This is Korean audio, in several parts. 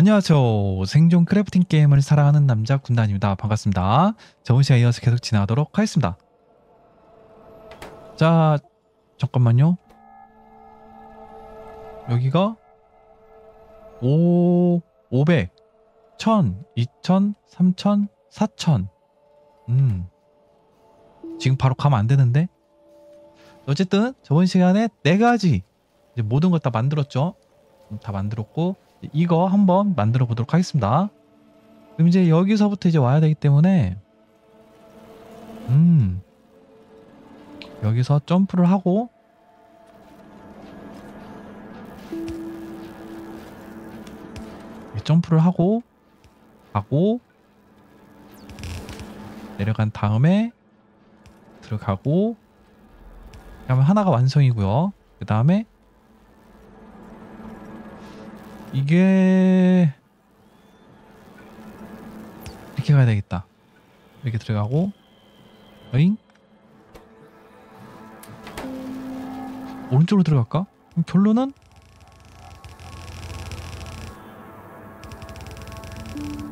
안녕하세요. 생존 크래프팅 게임을 사랑하는 남자 군단입니다. 반갑습니다. 저번 시간에 이어서 계속 진행하도록 하겠습니다. 자, 잠깐만요. 여기가 500, 1000, 2000, 3000, 4000. 지금 바로 가면 안 되는데. 어쨌든 저번 시간에 4가지 이제 모든 걸 다 만들었죠. 다 만들었고 이거 한번 만들어 보도록 하겠습니다. 그럼 이제 여기서부터 이제 와야 되기 때문에 여기서 점프를 하고 가고 내려간 다음에 들어가고 그러면 하나가 완성이고요. 그 다음에 이게 이렇게 가야 되겠다. 이렇게 들어가고 어잉? 오른쪽으로 들어갈까? 그럼 결론은?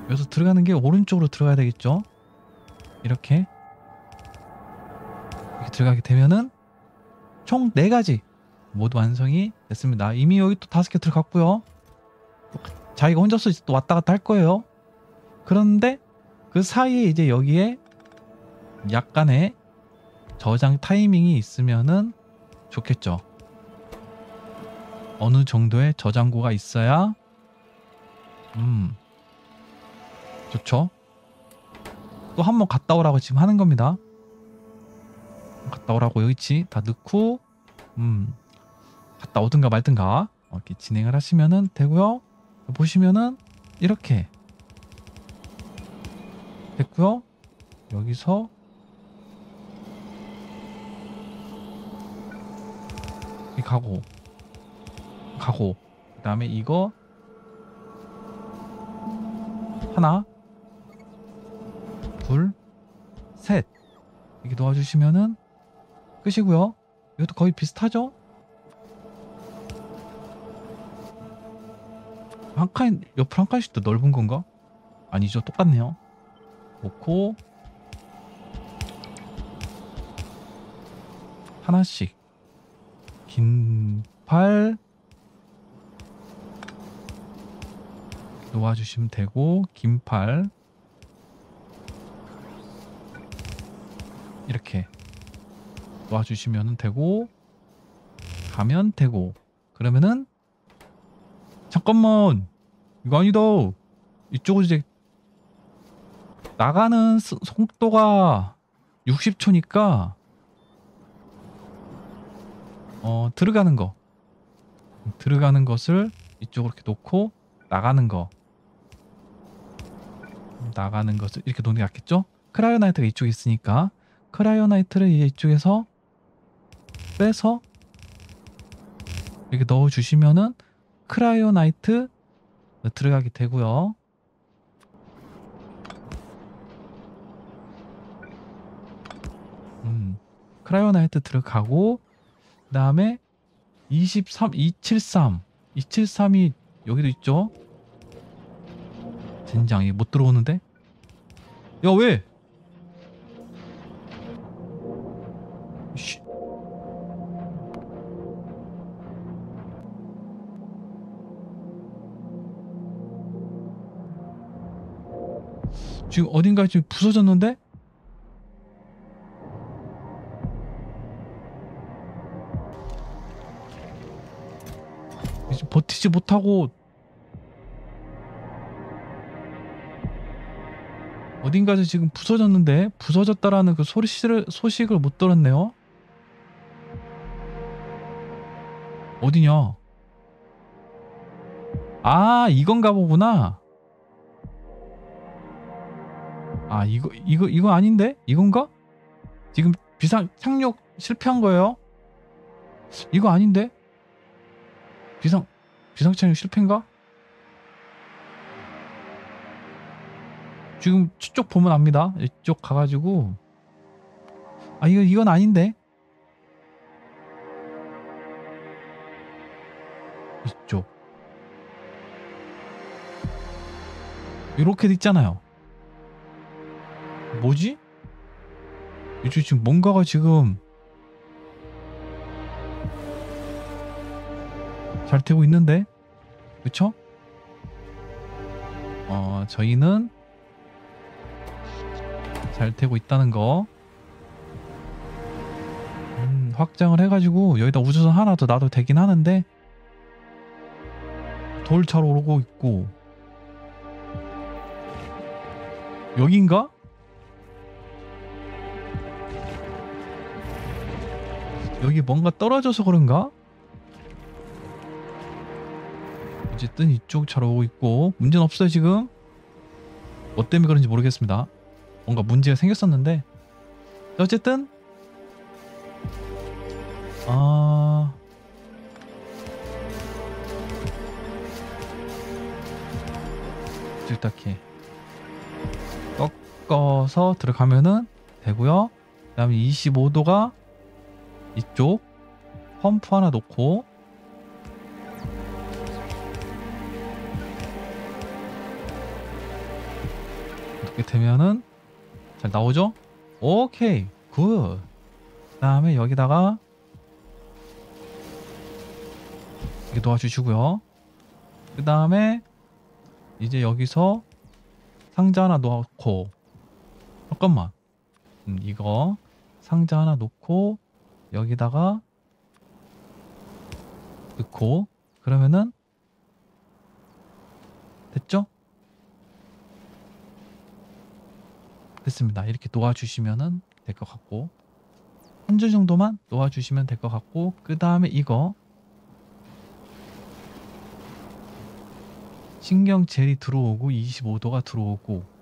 여기서 들어가는 게 오른쪽으로 들어가야 되겠죠? 이렇게 들어가게 되면은 총 4가지 모두 완성이 됐습니다. 이미 여기 또 5개 들어갔고요. 자기가 혼자서 또 왔다 갔다 할 거예요. 그런데 그 사이에 이제 여기에 약간의 저장 타이밍이 있으면은 좋겠죠. 어느 정도의 저장고가 있어야 좋죠. 또 한 번 갔다 오라고 지금 하는 겁니다. 갔다 오라고 여기 있지. 다 넣고 갔다 오든가 말든가 이렇게 진행을 하시면은 되고요. 보시면은 이렇게 됐고요. 여기서 가고 그 다음에 이거 하나 둘 셋 이렇게 놓아주시면은 끝이고요. 이것도 거의 비슷하죠? 한 칸, 옆으로 한 칸씩 더 넓은 건가? 아니죠. 똑같네요. 놓고 하나씩 긴 팔 놓아주시면 되고 긴 팔 이렇게 놓아주시면 되고 가면 되고 그러면은 잠깐만 이거 아니다. 이쪽으로 이제 나가는 속도가 60초니까 들어가는 거 들어가는 것을 이쪽으로 이렇게 놓고 나가는 것을 이렇게 놓는 게 낫겠죠? 크라이오나이트가 이쪽에 있으니까 크라이오나이트를 이제 이쪽에서 빼서 이렇게 넣어주시면은 크라이오나이트 들어가게 되고요. 크라이오나이트 들어가고 그 다음에 273이 여기도 있죠. 젠장 얘 못 들어오는데? 야 왜? 지금 어딘가에 지금 부서졌는데? 지금 버티지 못하고 어딘가에 지금 부서졌는데 부서졌다라는 그 소식을 못 들었네요. 어디냐? 아 이건가 보구나. 아 이거 아닌데? 이건가? 지금 비상 착륙 실패한 거예요? 이거 아닌데? 비상 착륙 실패인가? 지금 저쪽 보면 압니다. 이쪽 가가지고 아 이건 아닌데? 이쪽 이렇게 있잖아요. 뭐지? 이쪽 지금 뭔가가 지금 잘 되고 있는데, 그쵸? 저희는 잘 되고 있다는 거 확장을 해가지고 여기다 우주선 하나 더 놔도 되긴 하는데, 돌 잘 오르고 있고. 여긴가? 여기 뭔가 떨어져서 그런가? 어쨌든 이쪽 잘 오고 있고 문제는 없어요. 지금 뭐 때문에 그런지 모르겠습니다. 뭔가 문제가 생겼었는데, 어쨌든 이렇게 꺾어서 들어가면은 되고요. 그 다음에 25도가 이쪽 펌프 하나 놓고, 이렇게 되면은 잘 나오죠? 오케이, 굿. 그 다음에 여기다가 이렇게 놓아주시고요. 그 다음에 이제 여기서 상자 하나 놓고, 잠깐만, 이거 상자 하나 놓고 여기다가 넣고 그러면은 됐죠? 됐습니다. 이렇게 놓아주시면은 될 것 같고, 한 줄 정도만 놓아주시면 될 것 같고, 그 다음에 이거 신경젤이 들어오고 25도가 들어오고,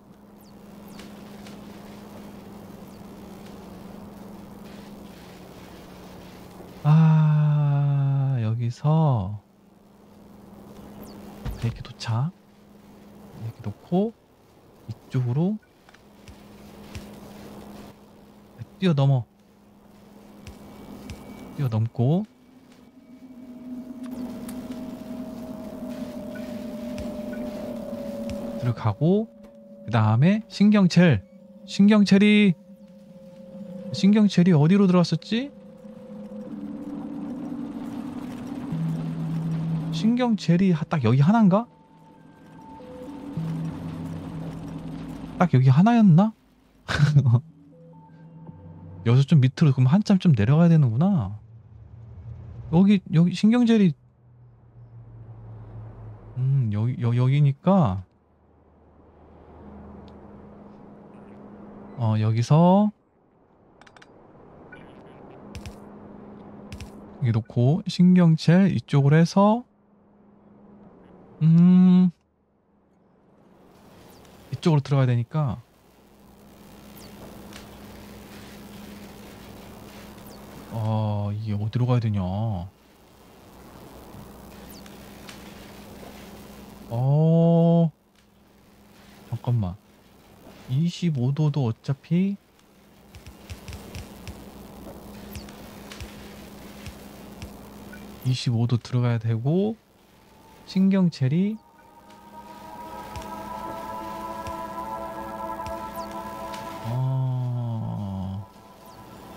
여기서 이렇게 도착, 이렇게 놓고 이쪽으로 뛰어넘어, 뛰어넘고 가고, 그 다음에 신경젤이 어디로 들어왔었지? 신경젤이 딱 여기 하나인가? 딱 여기 하나였나? 여기서 좀 밑으로 그럼 한참 좀 내려가야 되는구나. 여기 신경젤이 여기니까 여기서 여기 놓고 신경젤 이쪽으로 해서 이쪽으로 들어가야 되니까 이게 어디로 가야 되냐. 잠깐만, 25도도 어차피 들어가야 되고, 신경젤이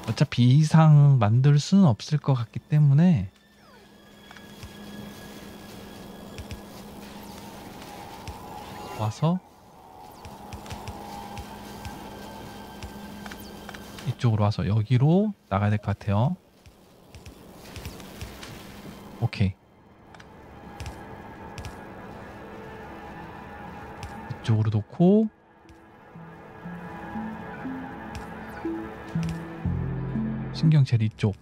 어차피 이상 만들 수는 없을 것 같기 때문에 와서 이쪽으로 와서 여기로 나가야 될 것 같아요. 오케이, 이쪽으로 놓고 신경젤 이쪽,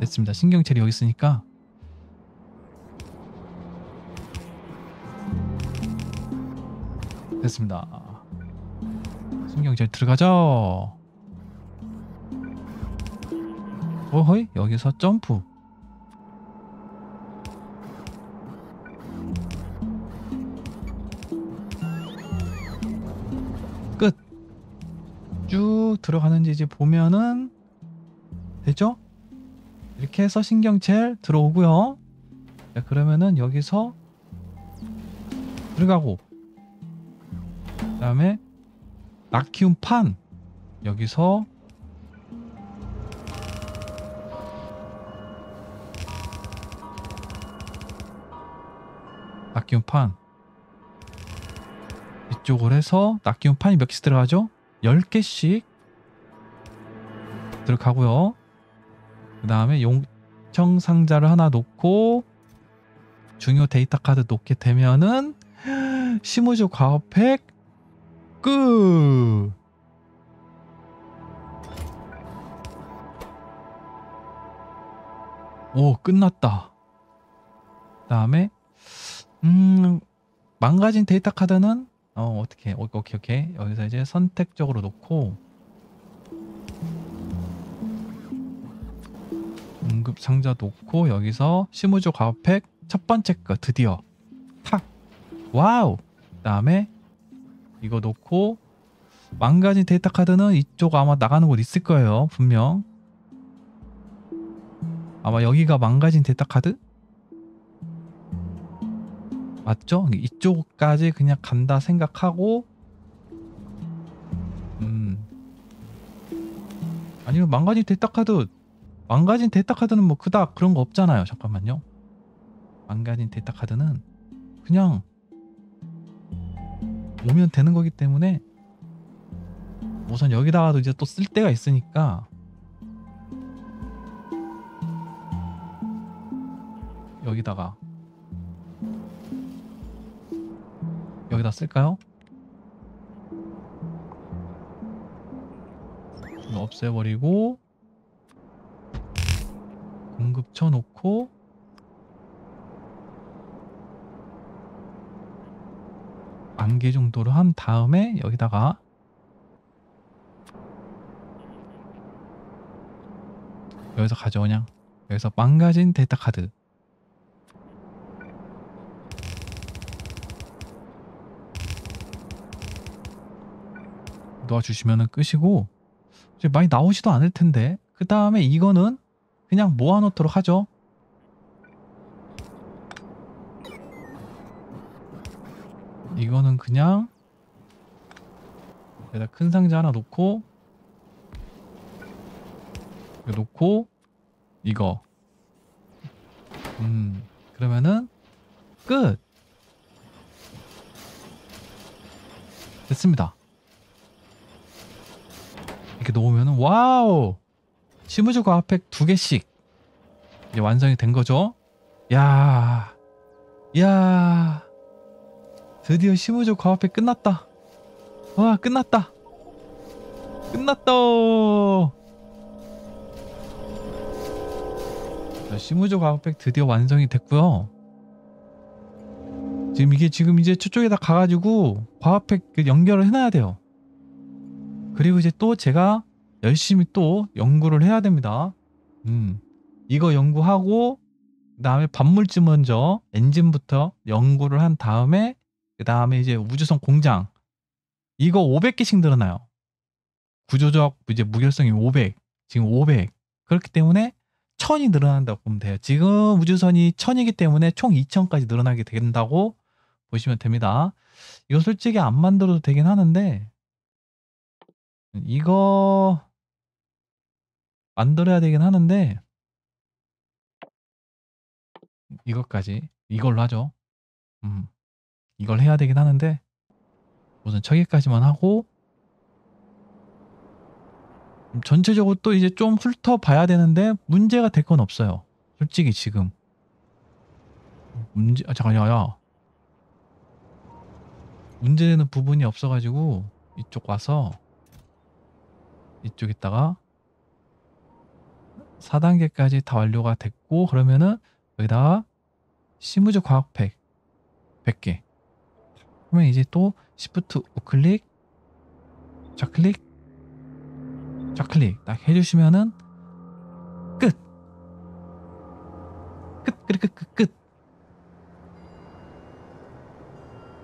됐습니다. 신경젤이 여기 있으니까 됐습니다. 신경젤 들어가죠. 어허이, 여기서 점프. 끝. 쭉 들어가는지 이제 보면은 됐죠? 이렇게 해서 신경첼 들어오고요. 자, 그러면은 여기서 들어가고, 그 다음에 나키움 판 여기서 낙기운 판 이쪽으로 해서 낙기운 판이 몇 개씩 들어가죠? 10개씩 들어가고요. 그 다음에 용청 상자를 하나 놓고 중요 데이터 카드 놓게 되면은 시무즈 과업팩 끝! 오, 끝났다. 그 다음에 망가진 데이터 카드는 어떻게 해? 오케이. 여기서 이제 선택적으로 놓고 응급 상자 놓고 여기서 시무조 과업팩 첫 번째 거 드디어 탁! 와우! 그 다음에 이거 놓고 망가진 데이터 카드는 이쪽 아마 나가는 곳 있을 거예요. 분명 아마 여기가 망가진 데이터 카드? 맞죠? 이쪽까지 그냥 간다 생각하고 아니면 망가진 데이터 카드는 뭐 그닥 그런 거 없잖아요. 잠깐만요. 망가진 데이터 카드는 그냥 오면 되는 거기 때문에 우선 여기다가도 이제 또 쓸 데가 있으니까 여기다 쓸까요? 이거 없애버리고 공급 쳐놓고 만개 정도로 한 다음에 여기다가 여기서 가져오냐? 여기서 망가진 데이터 카드 놓아주시면은 끝이고 이제 많이 나오지도 않을 텐데 그 다음에 이거는 그냥 모아놓도록 하죠. 이거는 그냥 여기다 큰 상자 하나 놓고 이거 놓고 이거 그러면은 끝! 됐습니다. 이렇게 놓으면은 와우! 시무즈 과학팩 2개씩 이제 완성이 된 거죠. 야 드디어 시무즈 과학팩 끝났다. 와, 끝났다. 자, 시무즈 과학팩 드디어 완성이 됐고요. 지금 이제 저쪽에다 가가지고 과학팩 연결을 해놔야 돼요. 그리고 이제 또 제가 열심히 또 연구를 해야 됩니다. 이거 연구하고 그 다음에 반물질 먼저 엔진부터 연구를 한 다음에 그 다음에 이제 우주선 공장 이거 500개씩 늘어나요. 구조적 이제 무결성이 500 지금 500 그렇기 때문에 1000이 늘어난다고 보면 돼요. 지금 우주선이 1000이기 때문에 총 2000까지 늘어나게 된다고 보시면 됩니다. 이거 솔직히 안 만들어도 되긴 하는데 이거 만들어야 되긴 하는데 이것까지 이걸로 하죠. 이걸 해야 되긴 하는데 우선 저기까지만 하고 전체적으로 또 이제 좀 훑어봐야 되는데 문제가 될 건 없어요. 솔직히 지금 문제되는 부분이 없어가지고 이쪽 와서 이쪽에다가 4단계까지 다 완료가 됐고 그러면은 여기다가 시무즈 과학팩 100개 그러면 이제 또 시프트 우클릭 좌클릭 딱 해주시면은 끝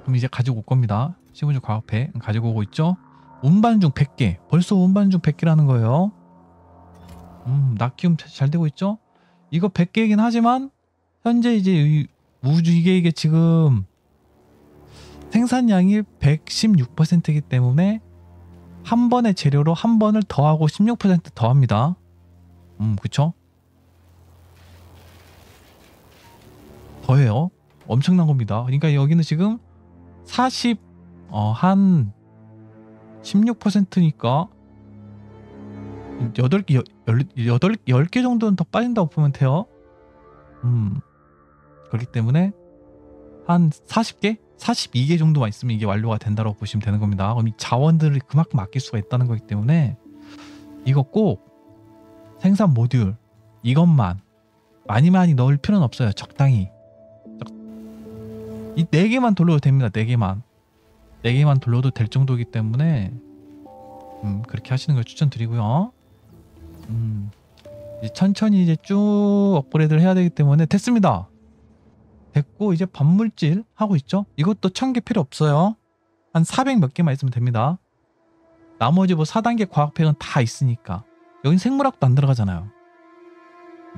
그럼 이제 가지고 올 겁니다. 시무즈 과학팩 가지고 오고 있죠. 운반중 100개 벌써 운반중 100개라는 거예요. 낙기움 잘 되고 있죠? 이거 100개이긴 하지만 현재 이제 우주 이게 지금 생산량이 116%이기 때문에 한 번의 재료로 한 번을 더하고 16% 더합니다. 그쵸? 더해요. 엄청난 겁니다. 그러니까 여기는 지금 40한 16%니까 8개 10개 정도는 더 빠진다고 보면 돼요. 그렇기 때문에 한 40개? 42개 정도만 있으면 이게 완료가 된다고 보시면 되는 겁니다. 그럼 이 자원들을 그만큼 아낄 수가 있다는 거기 때문에 이거 꼭 생산 모듈 이것만 많이 넣을 필요는 없어요. 적당히 이 4개만 돌려도 됩니다. 4개만 돌려도 될 정도이기 때문에 그렇게 하시는 걸 추천드리고요. 이제 천천히 이제 쭉 업그레이드를 해야 되기 때문에 됐습니다. 됐고 이제 반물질 하고 있죠. 이것도 1000개 필요 없어요. 한 400 몇 개만 있으면 됩니다. 나머지 뭐 4단계 과학팩은 다 있으니까. 여긴 생물학도 안 들어가잖아요.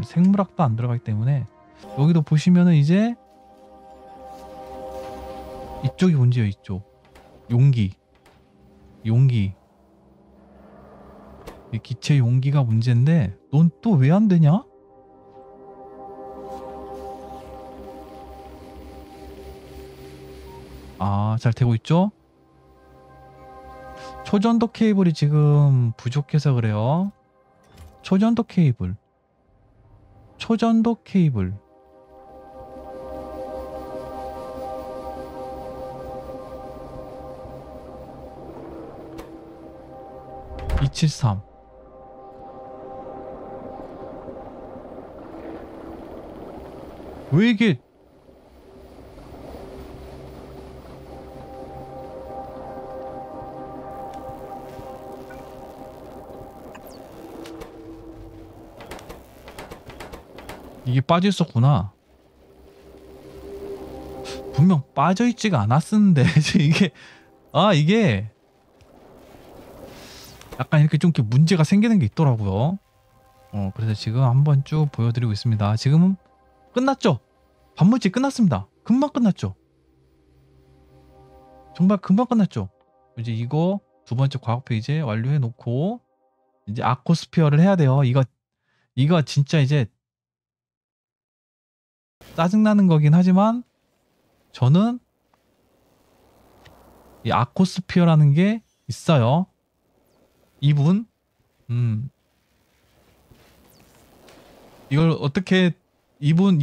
생물학도 안 들어가기 때문에 여기도 보시면은 이제 이쪽이 문제예요. 이쪽 용기 이 기체 용기가 문제인데 넌 또 왜 안 되냐? 아, 잘 되고 있죠? 초전도 케이블이 지금 부족해서 그래요. 초전도 케이블 왜 이게 빠져있었구나. 분명 빠져있지가 않았었는데 이게 이게 약간 이렇게 좀 이렇게 문제가 생기는 게 있더라고요. 그래서 지금 한번 쭉 보여드리고 있습니다. 지금은 끝났죠? 반물질 끝났습니다. 금방 끝났죠? 정말 금방 끝났죠? 이제 이거 두 번째 과학표 이제 완료해 놓고 이제 아코스피어를 해야 돼요. 이거 진짜 이제 짜증나는 거긴 하지만 저는 이 아코스피어라는 게 있어요. 이분 이걸 어떻게 이분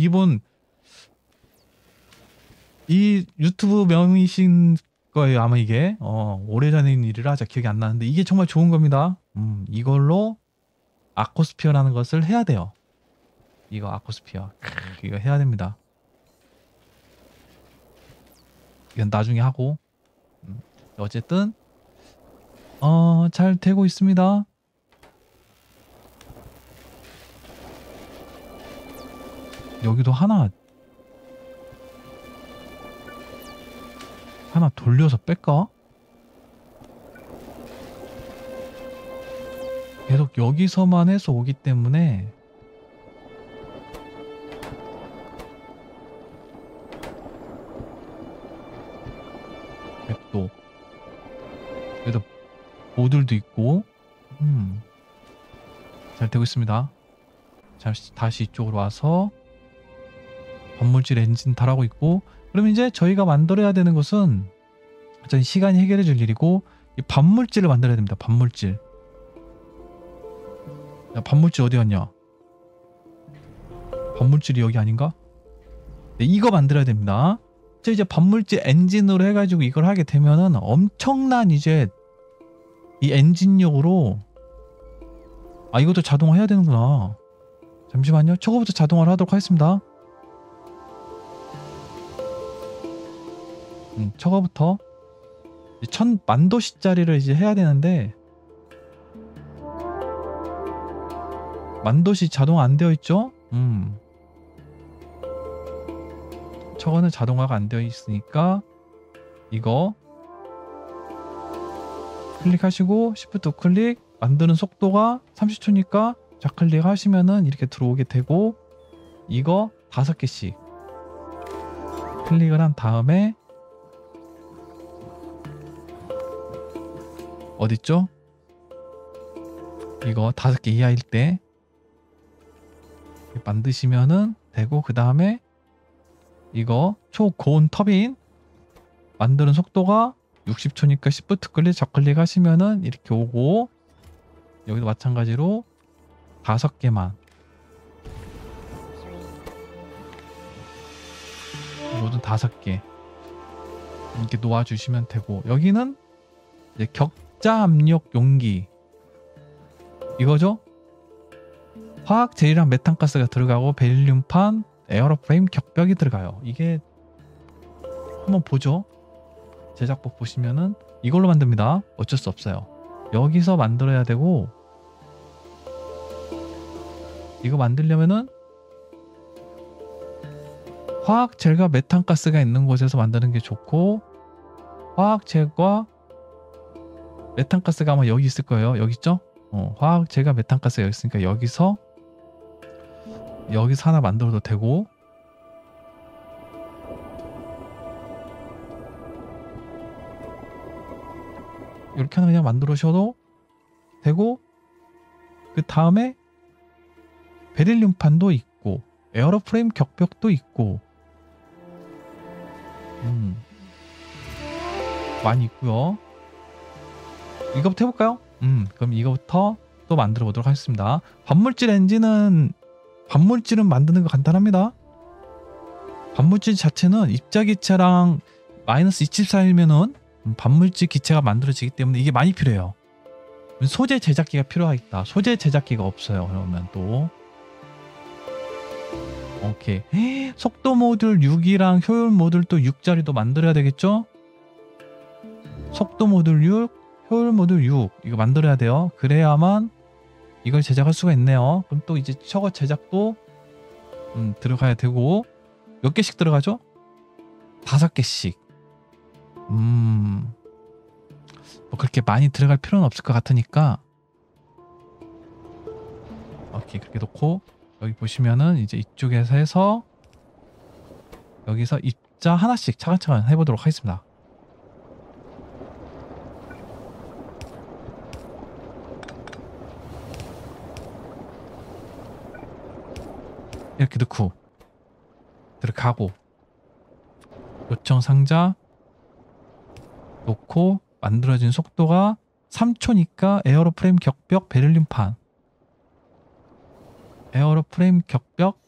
이 유튜브 명이신 거예요. 아마 이게 오래전인 일이라 잘 기억이 안 나는데 이게 정말 좋은 겁니다. 이걸로 아코스피어라는 것을 해야 돼요. 이거 아코스피어 이거 해야 됩니다. 이건 나중에 하고 어쨌든 잘 되고 있습니다. 여기도 하나 돌려서 뺄까? 계속 여기서만 해서 오기 때문에 백도 그래도 모듈도 있고 잘 되고 있습니다. 다시 이쪽으로 와서 반물질 엔진 달하고 있고 그럼 이제 저희가 만들어야 되는 것은 저희 시간이 해결해 줄 일이고 이 반물질을 만들어야 됩니다. 반물질. 야, 반물질 어디 갔냐? 반물질이 여기 아닌가? 네, 이거 만들어야 됩니다. 이제 반물질 엔진으로 해가지고 이걸 하게 되면은 엄청난 이제 이 엔진력으로 이것도 자동화 해야 되는구나. 잠시만요. 저거부터 자동화를 하도록 하겠습니다. 저거부터 1000만 도씩짜리를 이제 해야 되는데 10,000도씩 자동화 안 되어 있죠? 저거는 자동화가 안 되어 있으니까 이거 클릭하시고 시프트 클릭 만드는 속도가 30초니까 좌클릭 하시면은 이렇게 들어오게 되고 이거 5개씩 클릭을 한 다음에 어딨죠? 이거 5개 이하일 때 만드시면은 되고, 그 다음에 이거 초고온 터빈 만드는 속도가 60초니까 시프트 클릭 좌클릭 하시면은 이렇게 오고, 여기도 마찬가지로 5개만 이거는 5개 이렇게 놓아주시면 되고, 여기는 이제 격자 압력 용기 이거죠? 화학 젤이랑 메탄가스가 들어가고 벨륨판, 에어로프레임, 격벽이 들어가요. 이게 한번 보죠. 제작법 보시면은 이걸로 만듭니다. 어쩔 수 없어요. 여기서 만들어야 되고, 이거 만들려면은 화학 젤과 메탄가스가 있는 곳에서 만드는 게 좋고, 화학 젤과 메탄가스가 아마 여기 있을 거예요. 여기 있죠? 화학 젤과 메탄가스가 여기 있으니까 여기서 하나 만들어도 되고, 이렇게 하나 그냥 만들어셔도 되고, 그 다음에 베릴륨판도 있고 에어로프레임 격벽도 있고 많이 있고요. 이거부터 해볼까요? 그럼 이거부터 또 만들어 보도록 하겠습니다. 반물질 엔진은 반물질은 만드는 거 간단합니다. 반물질 자체는 입자기체랑 마이너스 24이면은 반물질 기체가 만들어지기 때문에 이게 많이 필요해요. 소재 제작기가 필요하겠다. 소재 제작기가 없어요. 그러면 또 오케이. 속도 모듈 6이랑 효율 모듈 또 6짜리도 만들어야 되겠죠? 속도 모듈 6, 효율 모듈 6 이거 만들어야 돼요. 그래야만 이걸 제작할 수가 있네요. 그럼 또 이제 저거 제작도 들어가야 되고, 몇 개씩 들어가죠? 5개씩. 뭐 그렇게 많이 들어갈 필요는 없을 것 같으니까 오케이 그렇게 놓고, 여기 보시면은 이제 이쪽에서 해서 여기서 입자 하나씩 차근차근 해보도록 하겠습니다. 이렇게 넣고 들어가고, 요청 상자 놓고, 만들어진 속도가 3초니까 에어로프레임 격벽 베를린판, 에어로프레임 격벽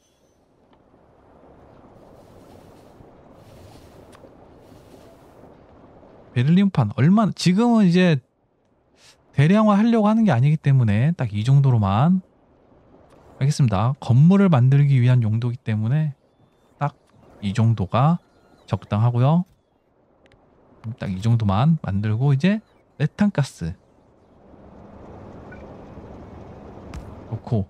베를린판 얼마나, 지금은 이제 대량화 하려고 하는 게 아니기 때문에 딱 이 정도로만 하겠습니다. 건물을 만들기 위한 용도이기 때문에 딱 이 정도가 적당하고요. 딱 이 정도만 만들고, 이제 메탄가스 놓고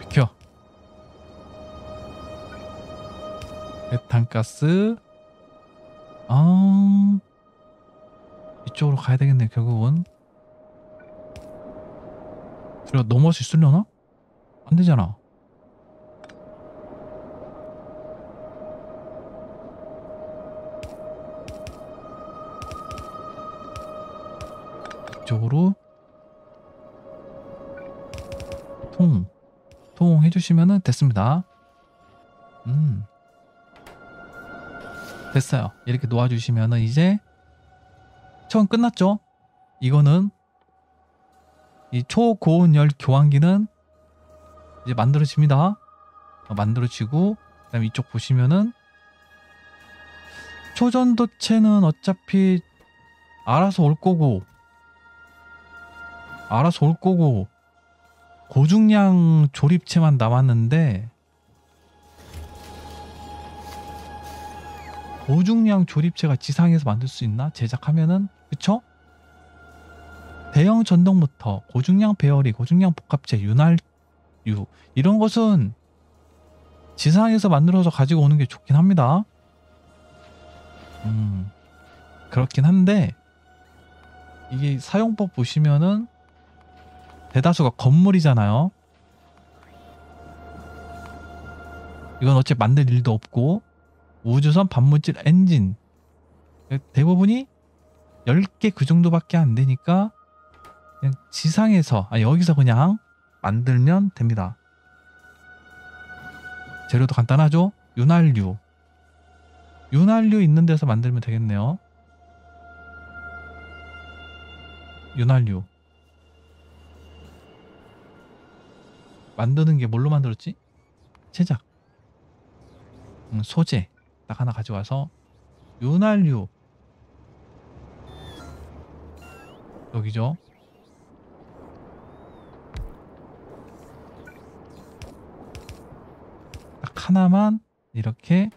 비켜. 메탄가스 이쪽으로 가야 되겠네. 결국은 그래 넘어갈 수 있으려나? 안 되잖아. 이쪽으로 통 해주시면은 됐습니다. 됐어요. 이렇게 놓아주시면은 이제 처음 끝났죠? 이거는 이 초고온열 교환기는 이제 만들어집니다. 만들어지고, 그 다음에 이쪽 보시면은 초전도체는 어차피 알아서 올 거고 고중량 조립체만 남았는데, 고중량 조립체가 지상에서 만들 수 있나? 제작하면은, 그쵸? 대형 전동모터, 고중량 배터리, 고중량 복합체, 윤활유 이런 것은 지상에서 만들어서 가지고 오는 게 좋긴 합니다. 그렇긴 한데 이게 사용법 보시면은 대다수가 건물이잖아요. 이건 어차피 만들 일도 없고 우주선, 반물질, 엔진 대부분이 10개 그 정도밖에 안 되니까 그냥 지상에서 여기서 그냥 만들면 됩니다. 재료도 간단하죠? 윤활유. 윤활유 있는 데서 만들면 되겠네요. 윤활유. 만드는 게 뭘로 만들었지? 제작. 소재. 딱 하나 가져와서. 윤활유. 여기죠. 딱 하나만 이렇게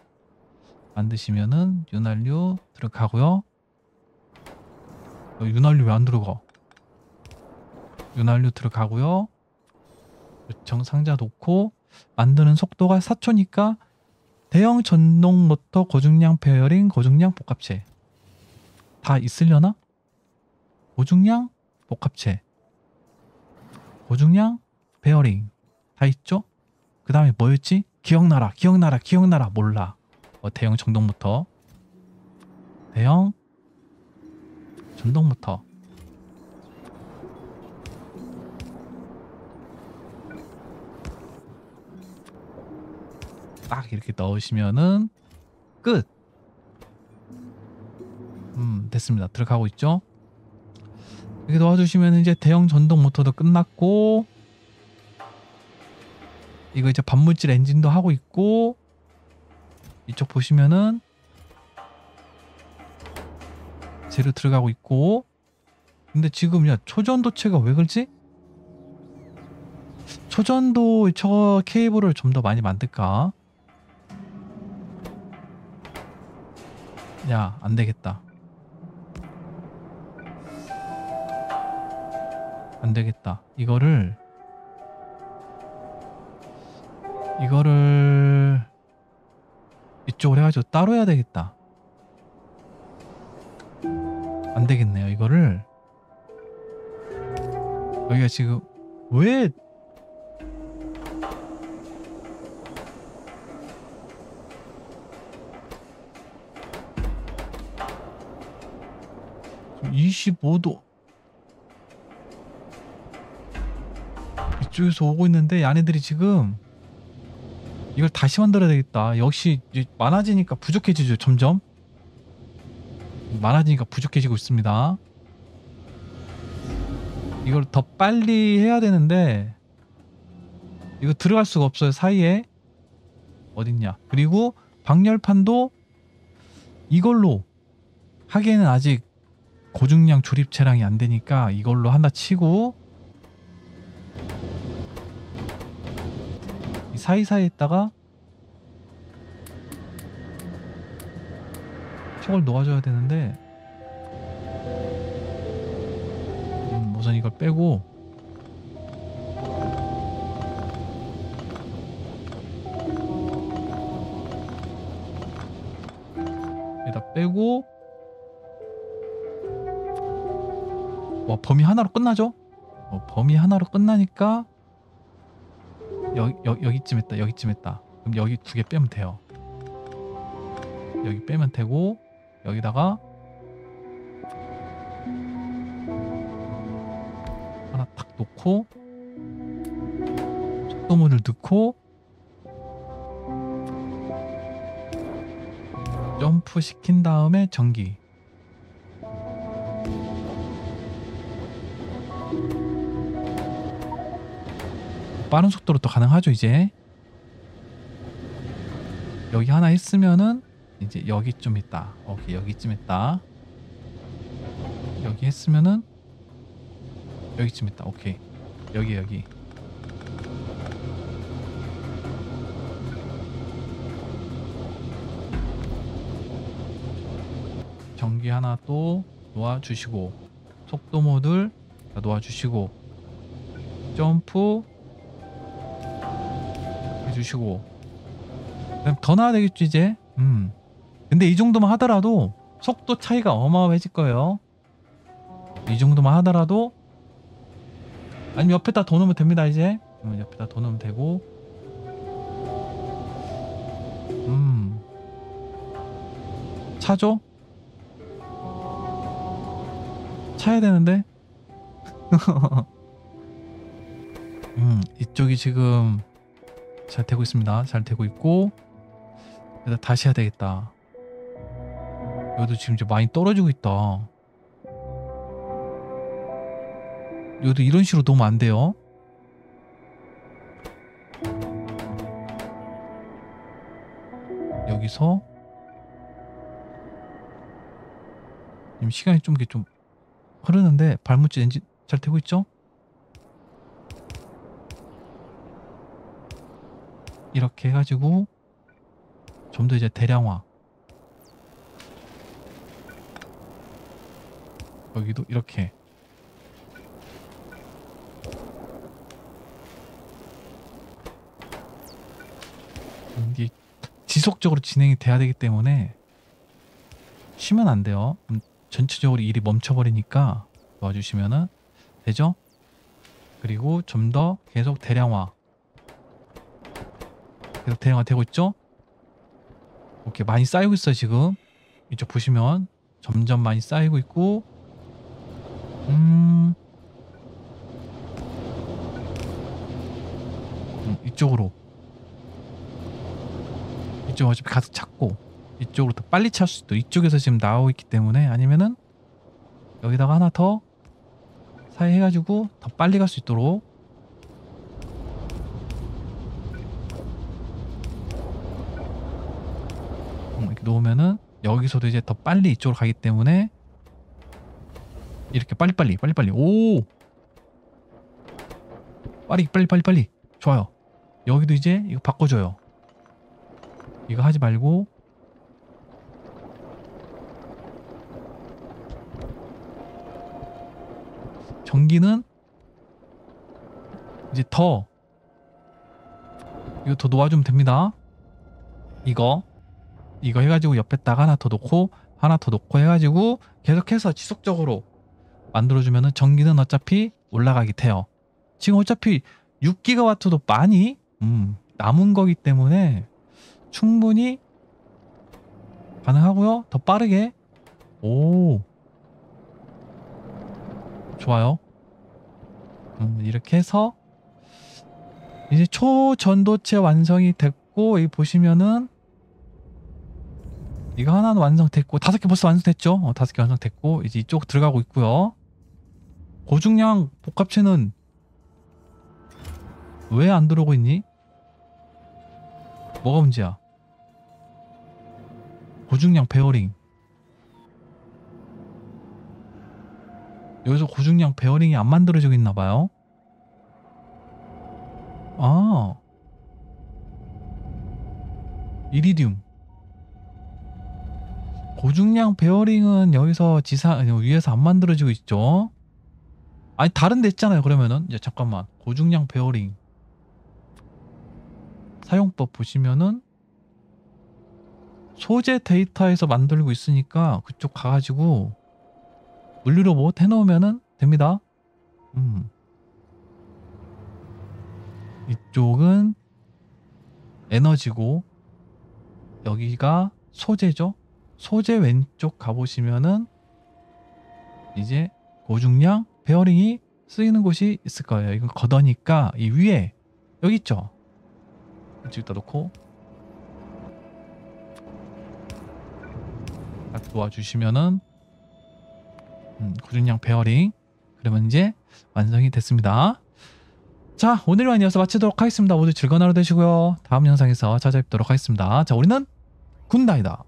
만드시면은 윤활유 들어가고요. 윤활유 왜 안 들어가? 윤활유 들어가고요. 요청 상자 놓고 만드는 속도가 4초니까 대형 전동 모터, 고중량 베어링, 고중량 복합체 다 있으려나? 고중량 복합체, 고중량 베어링 다 있죠? 그 다음에 뭐였지? 기억나라, 기억나라, 기억나라. 몰라. 대형 전동 모터, 대형 전동 모터. 딱 이렇게 넣으시면은 끝. 됐습니다. 들어가고 있죠? 이렇게 넣어주시면 이제 대형 전동 모터도 끝났고, 이거 이제 반물질 엔진도 하고 있고, 이쪽 보시면은 재료 들어가고 있고. 근데 지금 야 초전도체가 왜 그러지? 초전도 저 케이블을 좀 더 많이 만들까? 야, 안 되겠다. 안 되겠다. 이거를 이쪽으로 해가지고 따로 해야 되겠다. 안 되겠네요. 이거를 여기가 지금 왜 지금 25도 이쪽에서 오고 있는데 얘네들이 지금 이걸 다시 만들어야 되겠다. 역시 많아지니까 부족해지죠. 점점 많아지니까 부족해지고 있습니다. 이걸 더 빨리 해야 되는데 이거 들어갈 수가 없어요. 사이에 어딨냐. 그리고 방열판도 이걸로 하기에는 아직 고중량 조립 차량이 안 되니까 이걸로 하나 치고 사이사이에다가 저걸 놓아줘야 되는데 우선 이걸 빼고 여기다 빼고. 와, 범위 하나로 끝나죠? 범위 하나로 끝나니까 여기쯤 했다. 여기쯤 했다. 그럼 여기 두 개 빼면 돼요. 여기 빼면 되고 여기다가 하나 탁 놓고 속도물을 넣고 점프 시킨 다음에 전기. 빠른 속도로 또 가능하죠. 이제 여기 하나 했으면은 이제 여기쯤 있다. 오케이, 여기쯤 있다. 여기 했으면은 여기쯤 있다. 오케이, 여기 여기. 전기 하나 또 놓아주시고 속도 모듈 놓아주시고 점프 주시고. 그럼 더 나아야 되겠지 이제. 근데 이 정도만 하더라도 속도 차이가 어마어마해질 거예요. 이 정도만 하더라도, 아니면 옆에다 더 넣으면 됩니다. 이제 옆에다 더 넣으면 되고. 차죠? 차야 되는데. 이쪽이 지금 잘 되고 있습니다. 잘 되고 있고, 일단 다시 해야 되겠다. 여기도 지금 이제 많이 떨어지고 있다. 여기도 이런 식으로 놓으면 안 돼요. 여기서 지금 시간이 좀 이렇게 좀 흐르는데, 발묻지 엔진 잘 되고 있죠? 이렇게 해가지고 좀 더 이제 대량화. 여기도 이렇게. 이게 지속적으로 진행이 돼야 되기 때문에 쉬면 안 돼요. 전체적으로 일이 멈춰버리니까 도와주시면은 되죠? 그리고 좀 더 계속 대량화. 계속 대량화 되고 있죠? 오케이, 많이 쌓이고 있어요 지금. 이쪽 보시면 점점 많이 쌓이고 있고. 이쪽으로. 이쪽 어차피 가서 찾고, 이쪽으로 더 빨리 찰 수도, 이쪽에서 지금 나오고 있기 때문에. 아니면은 여기다가 하나 더 사이 해가지고 더 빨리 갈 수 있도록. 이렇게 놓으면은 여기서도 이제 더 빨리 이쪽으로 가기 때문에 이렇게 빨리빨리. 오, 빨리. 좋아요. 여기도 이제 이거 바꿔줘요. 이거 하지 말고 전기는 이제 더, 이거 더 놓아주면 됩니다. 이거 해가지고 옆에다가 하나 더 놓고 해가지고 계속해서 지속적으로 만들어주면은 전기는 어차피 올라가게 돼요. 지금 어차피 6기가와트도 많이 남은 거기 때문에 충분히 가능하고요. 더 빠르게. 오, 좋아요. 이렇게 해서 이제 초전도체 완성이 됐고, 여기 보시면은 이거 하나는 완성됐고, 5개 벌써 완성됐죠? 5개 완성됐고, 이제 이쪽 들어가고 있고요. 고중량 복합체는 왜 안 들어오고 있니? 뭐가 문제야? 고중량 베어링. 여기서 고중량 베어링이 안 만들어지고 있나봐요. 아, 이리듐 고중량 베어링은 여기서 위에서 안 만들어지고 있죠. 아니, 다른 데 있잖아요. 그러면은 이제 잠깐만, 고중량 베어링 사용법 보시면은 소재 데이터에서 만들고 있으니까 그쪽 가가지고 물리로봇 해놓으면은 됩니다. 이쪽은 에너지고 여기가 소재죠. 소재 왼쪽 가보시면은 이제 고중량 베어링이 쓰이는 곳이 있을 거예요. 이건 걷어니까 이 위에 여기 있죠. 이쪽에다 놓고 딱 놓아주시면은 고중량 베어링. 그러면 이제 완성이 됐습니다. 자, 오늘만 이어서 마치도록 하겠습니다. 모두 즐거운 하루 되시고요. 다음 영상에서 찾아뵙도록 하겠습니다. 자, 우리는 군단이다.